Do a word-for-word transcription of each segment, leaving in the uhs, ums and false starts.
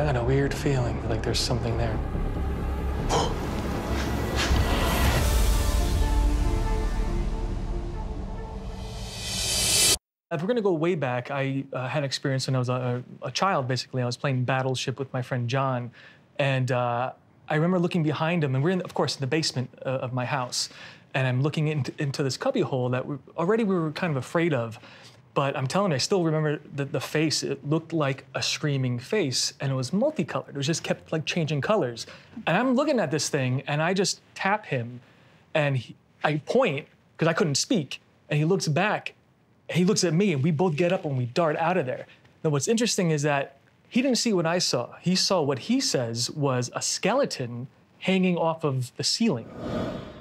I got a weird feeling like there's something there. If we're going to go way back, I uh, had experience when I was a, a child, basically. I was playing Battleship with my friend John, and uh, I remember looking behind him, and we're, in, of course, in the basement uh, of my house, and I'm looking into, into this cubbyhole that we, already we were kind of afraid of, but I'm telling you, I still remember the, the face. It looked like a screaming face, and it was multicolored. It was just kept, like, changing colors. And I'm looking at this thing, and I just tap him, and he, I point, because I couldn't speak, and he looks back. He looks at me, and we both get up and we dart out of there. Now, what's interesting is that he didn't see what I saw. He saw what he says was a skeleton hanging off of the ceiling.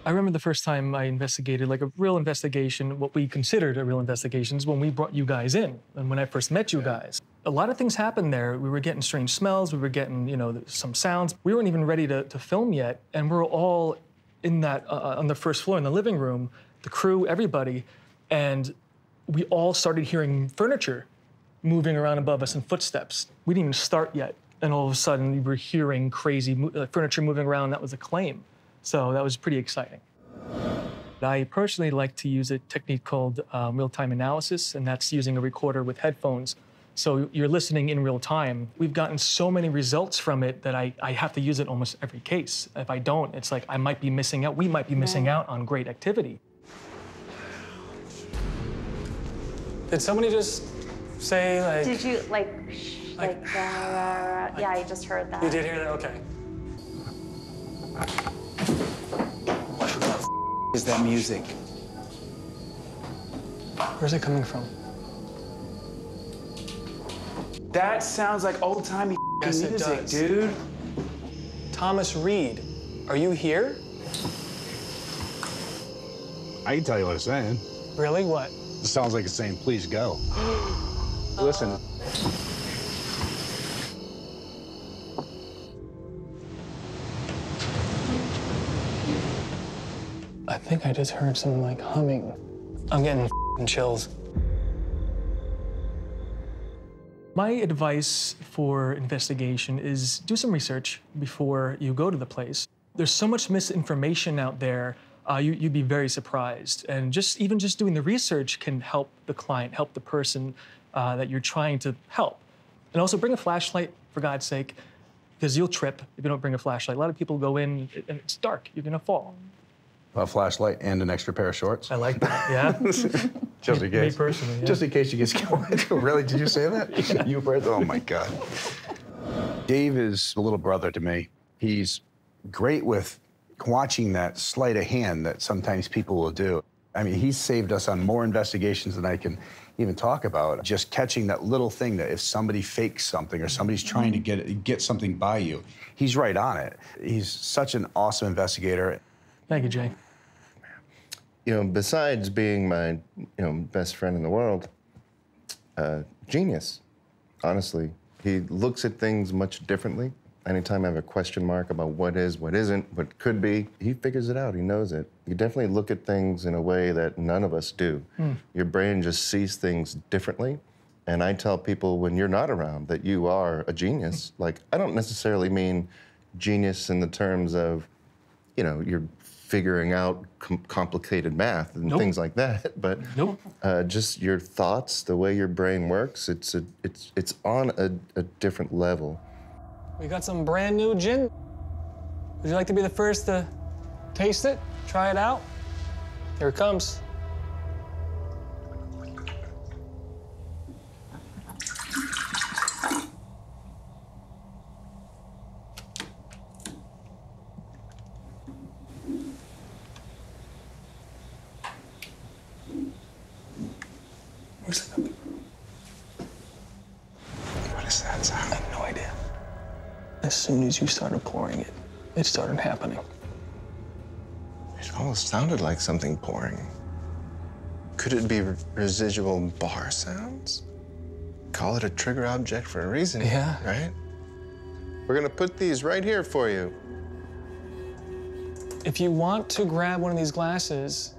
I remember the first time I investigated, like a real investigation, what we considered a real investigation, is when we brought you guys in and when I first met you guys. A lot of things happened there. We were getting strange smells. We were getting, you know, some sounds. We weren't even ready to, to film yet, and we're all in that, uh, on the first floor in the living room, the crew, everybody, and we all started hearing furniture moving around above us and footsteps. We didn't even start yet, and all of a sudden we were hearing crazy mo uh, furniture moving around. That was a claim, so that was pretty exciting. I personally like to use a technique called um, real-time analysis, and that's using a recorder with headphones. So you're listening in real time. We've gotten so many results from it that I, I have to use it almost every case. If I don't, it's like I might be missing out. We might be missing out on great activity. Did somebody just say, like... Did you, like, shh, like, like, rah, rah, rah. Yeah, I just heard that. You did hear that? Okay. What the f is that music? Where's it coming from? That sounds like old-timey yes, music, it does. Dude. Thomas Reed, are you here? I can tell you what it's saying. Really? What? It sounds like it's saying, please go. Listen. Uh, I think I just heard some, like, humming. I'm getting f***ing chills. My advice for investigation is do some research before you go to the place. There's so much misinformation out there. Uh, you, you'd be very surprised. And just even just doing the research can help the client, help the person uh, that you're trying to help. And also bring a flashlight, for God's sake, because you'll trip if you don't bring a flashlight. A lot of people go in and it's dark, you're gonna fall. A flashlight and an extra pair of shorts. I like that, yeah. Just in case. Me personally, yeah. Just in case you get scared. Really, did you say that? Yeah. You were, oh my God. Dave is a little brother to me. He's great with watching that sleight of hand that sometimes people will do. I mean, he's saved us on more investigations than I can even talk about. Just catching that little thing that if somebody fakes something or somebody's trying to get, get something by you, he's right on it. He's such an awesome investigator. Thank you, Jay. You know, besides being my, you know, best friend in the world, uh, genius, honestly. He looks at things much differently. Anytime I have a question mark about what is, what isn't, what could be, he figures it out, he knows it. You definitely look at things in a way that none of us do. Mm. Your brain just sees things differently. And I tell people when you're not around that you are a genius. Like, I don't necessarily mean genius in the terms of, you know, you're figuring out com complicated math and nope. things like that, but nope. uh, just your thoughts, the way your brain works, it's, a, it's, it's on a, a different level. We got some brand new gin. Would you like to be the first to taste it, try it out? Here it comes. Where's the cup? What is that sound? I have no idea. As soon as you started pouring it, it started happening. It almost sounded like something pouring. Could it be residual bar sounds? Call it a trigger object for a reason, yeah. Right? We're gonna put these right here for you. If you want to grab one of these glasses,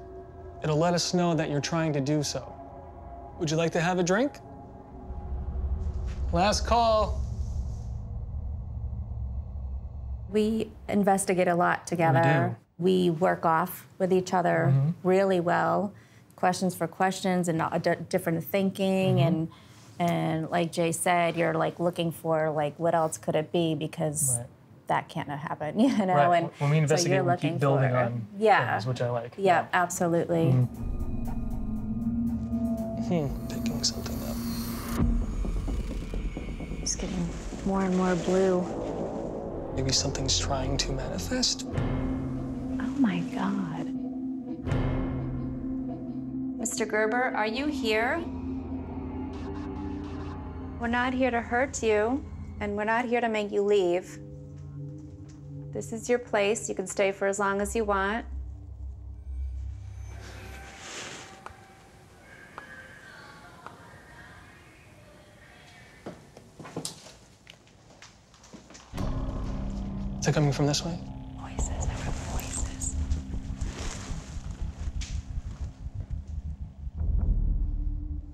it'll let us know that you're trying to do so. Would you like to have a drink? Last call. We investigate a lot together. We, we work off with each other mm-hmm. really well. Questions for questions and different thinking. Mm-hmm. and. And like Jay said, you're like looking for like what else could it be, because right. that can't happen, you know. Right. And when we investigate, so we keep building on yeah. things, which I like. Yeah, yeah. absolutely. Mm-hmm. Hmm. Picking something up. It's getting more and more blue. Maybe something's trying to manifest. Oh my God. Mister Gerber, are you here? We're not here to hurt you, and we're not here to make you leave. This is your place. You can stay for as long as you want. Is it coming from this way? Voices. There were voices.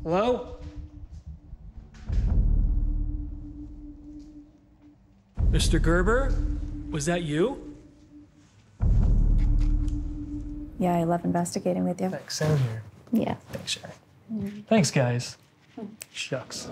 Hello? Mister Gerber, was that you? Yeah, I love investigating with you. Thanks, same here. Yeah. Thanks, Sharon. Mm-hmm. Thanks, guys. Mm-hmm. Shucks.